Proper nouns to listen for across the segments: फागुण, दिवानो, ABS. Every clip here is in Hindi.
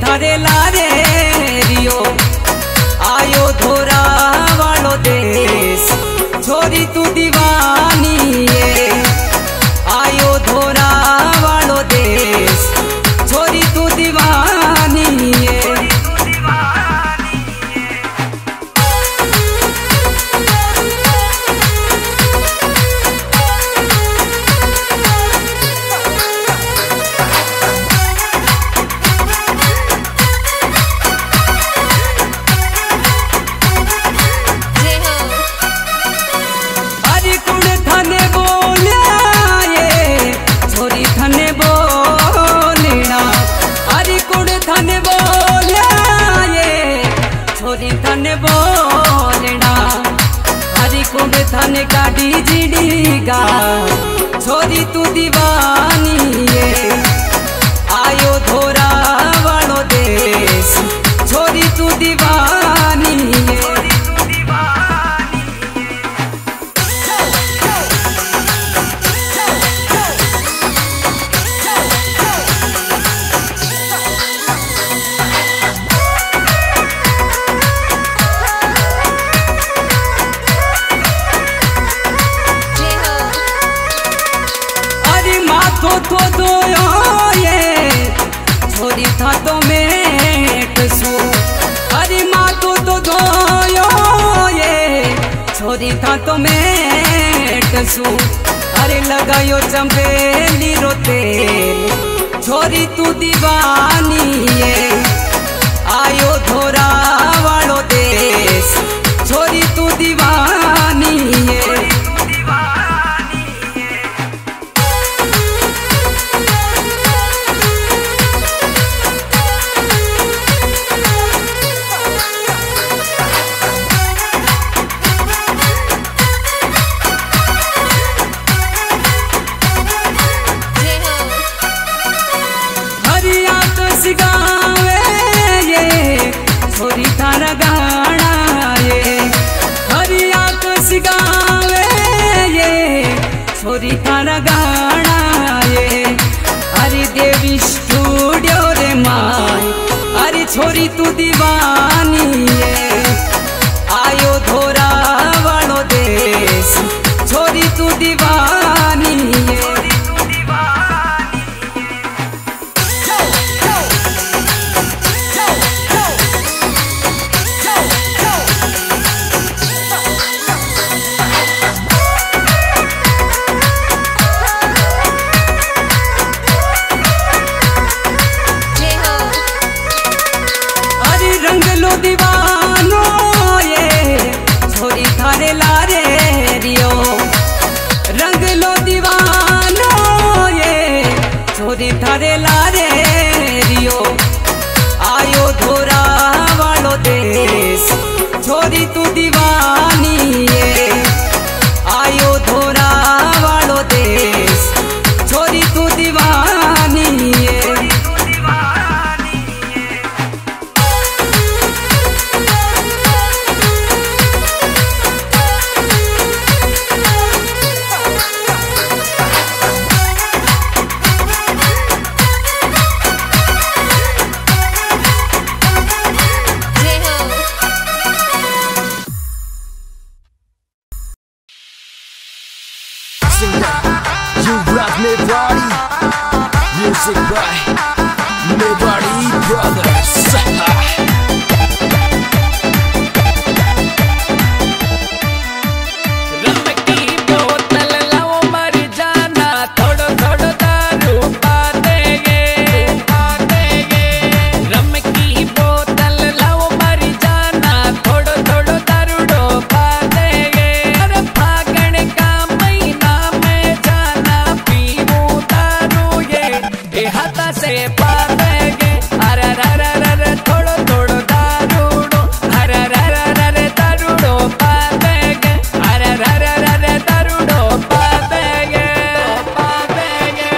धरे लारे रियो आयो धोरा वालो देश छोरी तू दीवानी है। आयो धोरा वालो देश छोरी तू दीवानी है। धन गाड़ी जीड़ीगा छोरी तू दीवानी है। आयो धोरा वालो देश छोरी तू दीवानी है। तो ये छोरी था तो मैं कसू अरे माँ तो ये छोरी था तो मैं कसू अरे लगायो चंबेली रोते छोरी तू दीवानी है। आयो धोरा वालो देश छोरी तू दीवानी है। छोरी थारा गाना ये अरे देवी स्टूडियो रे माय अरे छोरी तू दीवानी है। आयो धोरा वालो देश छोरी तू दीवानी है। दिवानो ये छोरी थारे लारे रियो रंग लो दीवानो ये छोरी थारे लारे रियो। आयो धोरा वालो देश छोरी तू दीवानी है। आयो धोरा वालो देश छोरी तू दीवानी है। Music by Nobody Brothers. रब की बोतल लाओ मर जाना थोड़ो थोड़ो दारू पा देंगे। रब की बोतल लाओ मर जाना थोड़ो थोड़ो दारू पा देंगे। अरे फागण का महीना में जाना पीऊं दारू ये माता से पाएंगे। अरे रे रे थोड़ो थोड़ो दारूडो, अरे रे दारूडो पाएंगे। अरे रे दारूडो पाएंगे पाएंगे।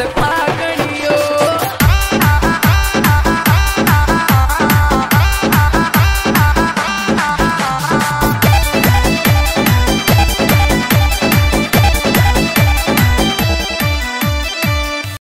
सकता।